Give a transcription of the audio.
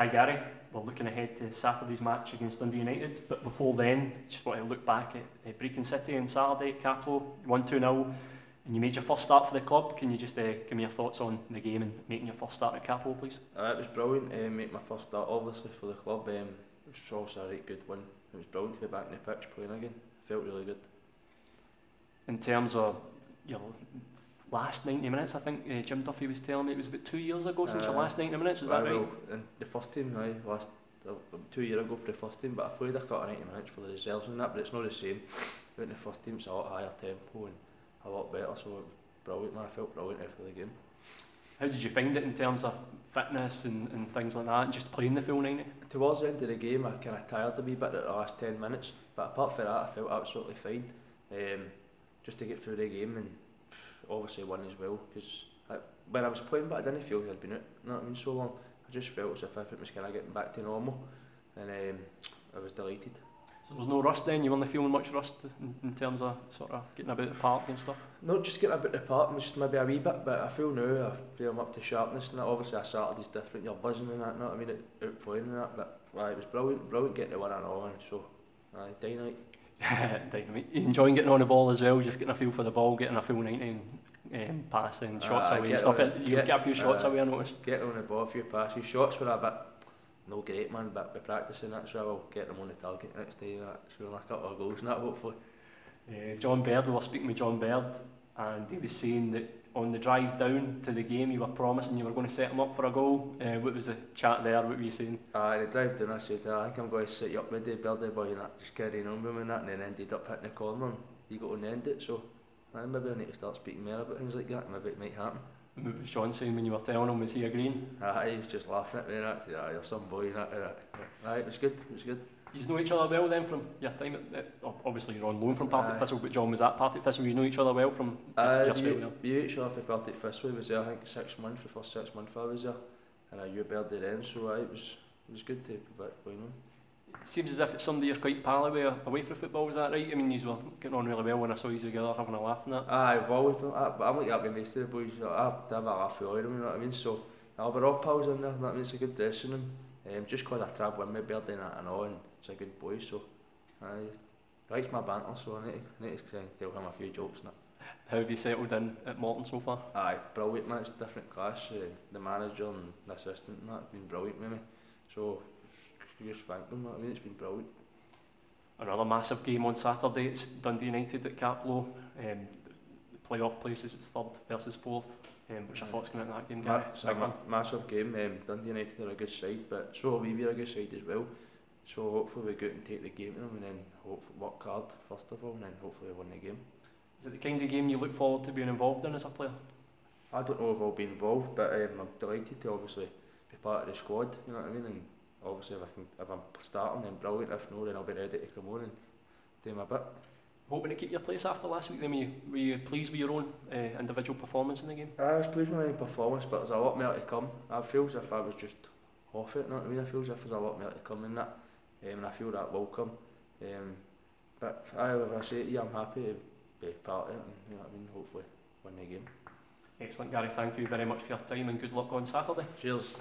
Hi Gary, we're looking ahead to Saturday's match against Dundee United, but before then, just want to look back at Brechin City on Saturday at Cappielow, 1-2-0, and you made your first start for the club. Can you just give me your thoughts on the game and making your first start at Cappielow, please? It was brilliant, make my first start obviously for the club. It was also a right good win. It was brilliant to be back in the pitch playing again. It felt really good. In terms of your last 90 minutes, I think Jim Duffy was telling me it was about 2 years ago since your last 90 minutes, was that right? Well, the first team, last 2 years ago for the first team, but I played a couple of 90 minutes for the reserves and that, but it's not the same. But in the first team, it's a lot higher tempo and a lot better, so it was brilliant, man. I felt brilliant after the game. How did you find it in terms of fitness and things like that, just playing the full 90? Towards the end of the game, I kind of tired a wee bit at the last 10 minutes, but apart from that, I felt absolutely fine. Just to get through the game and obviously won as well, because when I was playing back, I didn't feel I'd been out, you know what I mean, so long. I just felt as if it was kind of getting back to normal, and I was delighted. So there was no rust then? You weren't feeling much rust in terms of sort of getting about the park and stuff? No, just getting about the park, just maybe a wee bit, but I feel now I'm up to sharpness, and that. Obviously a Saturday's different, you're buzzing and that, you know what I mean, out playing and that, but it was brilliant getting the win and all, and so, dynamite. Dynamite. Enjoying getting on the ball as well, just getting a feel for the ball, getting a full 90 and passing, shots away and stuff. You get a few shots away, I noticed. Getting on the ball, a few passes. Shots were a bit, no great man, but by practising that, so I'll get them on the target next day. So we'll knock up our goals and that, hopefully. John Baird, we were speaking with John Baird, and he was saying that on the drive down to the game, you were promising you were going to set him up for a goal. What was the chat there? What were you saying? The drive down, I said, I think I'm going to set you up with the Birdie boy and that, just carrying on with him and that, and then ended up hitting the corner and you got on the end it. So maybe I need to start speaking more about things like that, and maybe it might happen. And what was John saying when you were telling him? Was he agreeing? He was just laughing at me and that, you're some boy and that. It was good, it was good. You know each other well then from your time at, obviously you're on loan from Partick Thistle, but John was at Partick Thistle. You know each other well from your spell there? We knew each other for Partick Thistle. I was there, I think, 6 months, the first 6 months I was there, and you Birdie then, so it was good to be back playing on. It seems as if it's somebody you're quite pally with away from football, is that right? I mean, you were getting on really well when I saw you together having a laugh and that. I've always been like that, but I'm like that with most of the boys. I have a laugh with all of them, you know what I mean? So, we're all pals in there, and that means a good dressing room. Just because I travel with my Birdie and all, and it's a good boy, so he likes my banter, so I need to tell him a few jokes now. How have you settled in at Morton so far? Brilliant, man. It's a different class. The manager and the assistant and that have been brilliant with me, so you just thank them, it's been brilliant. Another massive game on Saturday, it's Dundee United at Cappielow. The playoff places, it's 3rd versus 4th. What's your thoughts coming out of that game, Gary? It's a massive game. Dundee United are a good side, but so are we are a good side as well. So hopefully we go out and take the game to them, and then hopefully work hard first of all, and then hopefully win the game. Is it the kind of game you look forward to being involved in as a player? I don't know if I'll be involved, but I'm delighted to obviously be part of the squad, you know what I mean? And obviously if I'm starting, then brilliant. If no, then I'll be ready to come on and do my bit. Hoping to keep your place after last week, then were you pleased with your own individual performance in the game? I was pleased with my own performance, but there's a lot more to come. I feel as if I was just off it, you know what I mean? I feel as if there's a lot more to come in that, and I feel that will come. But as I say to you, I'm happy to be part of it, and, you know what I mean, hopefully win the game. Excellent, Gary, thank you very much for your time and good luck on Saturday. Cheers.